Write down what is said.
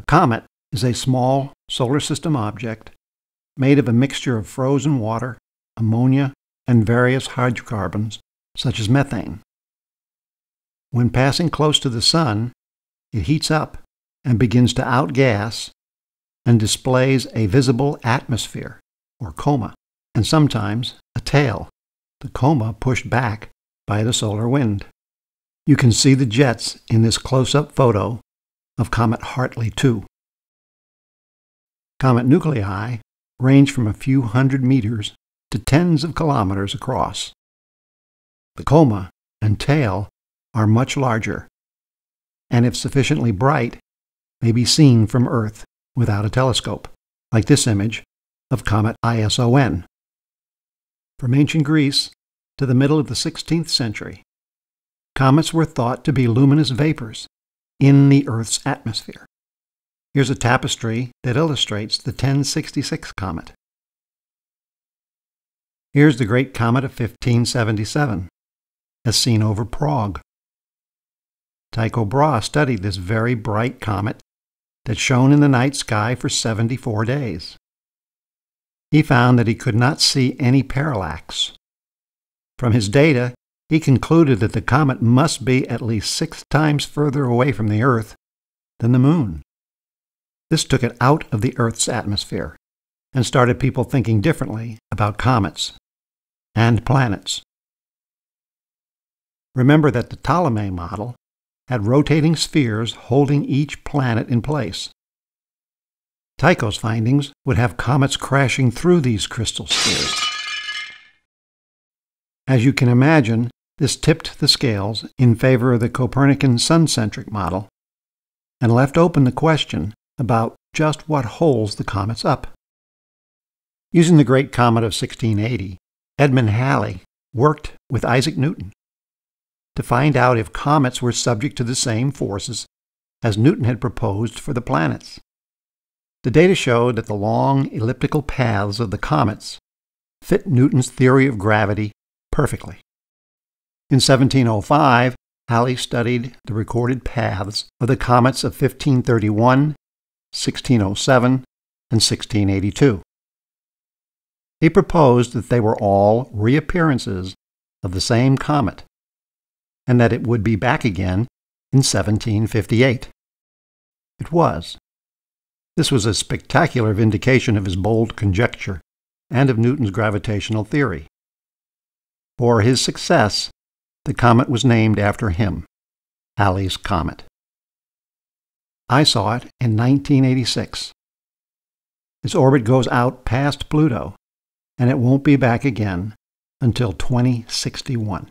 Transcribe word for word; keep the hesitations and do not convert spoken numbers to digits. A comet is a small solar system object made of a mixture of frozen water, ammonia, and various hydrocarbons, such as methane. When passing close to the Sun, it heats up and begins to outgas and displays a visible atmosphere, or coma, and sometimes a tail, the coma pushed back by the solar wind. You can see the jets in this close-up photo of comet Hartley two. Comet nuclei range from a few hundred meters to tens of kilometers across. The coma and tail are much larger, and if sufficiently bright, may be seen from Earth without a telescope, like this image of comet ISON. From ancient Greece to the middle of the sixteenth century, comets were thought to be luminous vapors in the Earth's atmosphere. Here's a tapestry that illustrates the ten sixty-six comet. Here's the Great Comet of fifteen seventy-seven, as seen over Prague. Tycho Brahe studied this very bright comet that shone in the night sky for seventy-four days. He found that he could not see any parallax. From his data, he concluded that the comet must be at least six times further away from the Earth than the Moon. This took it out of the Earth's atmosphere and started people thinking differently about comets and planets. Remember that the Ptolemaic model had rotating spheres holding each planet in place. Tycho's findings would have comets crashing through these crystal spheres. As you can imagine, this tipped the scales in favor of the Copernican sun-centric model and left open the question about just what holds the comets up. Using the Great Comet of sixteen eighty, Edmund Halley worked with Isaac Newton to find out if comets were subject to the same forces as Newton had proposed for the planets. The data showed that the long elliptical paths of the comets fit Newton's theory of gravity perfectly. In seventeen oh five, Halley studied the recorded paths of the comets of fifteen thirty-one, sixteen oh seven, and sixteen eighty-two. He proposed that they were all reappearances of the same comet, and that it would be back again in seventeen fifty-eight. It was. This was a spectacular vindication of his bold conjecture and of Newton's gravitational theory. For his success, the comet was named after him, Halley's Comet. I saw it in nineteen eighty-six. Its orbit goes out past Pluto, and it won't be back again until twenty sixty-one.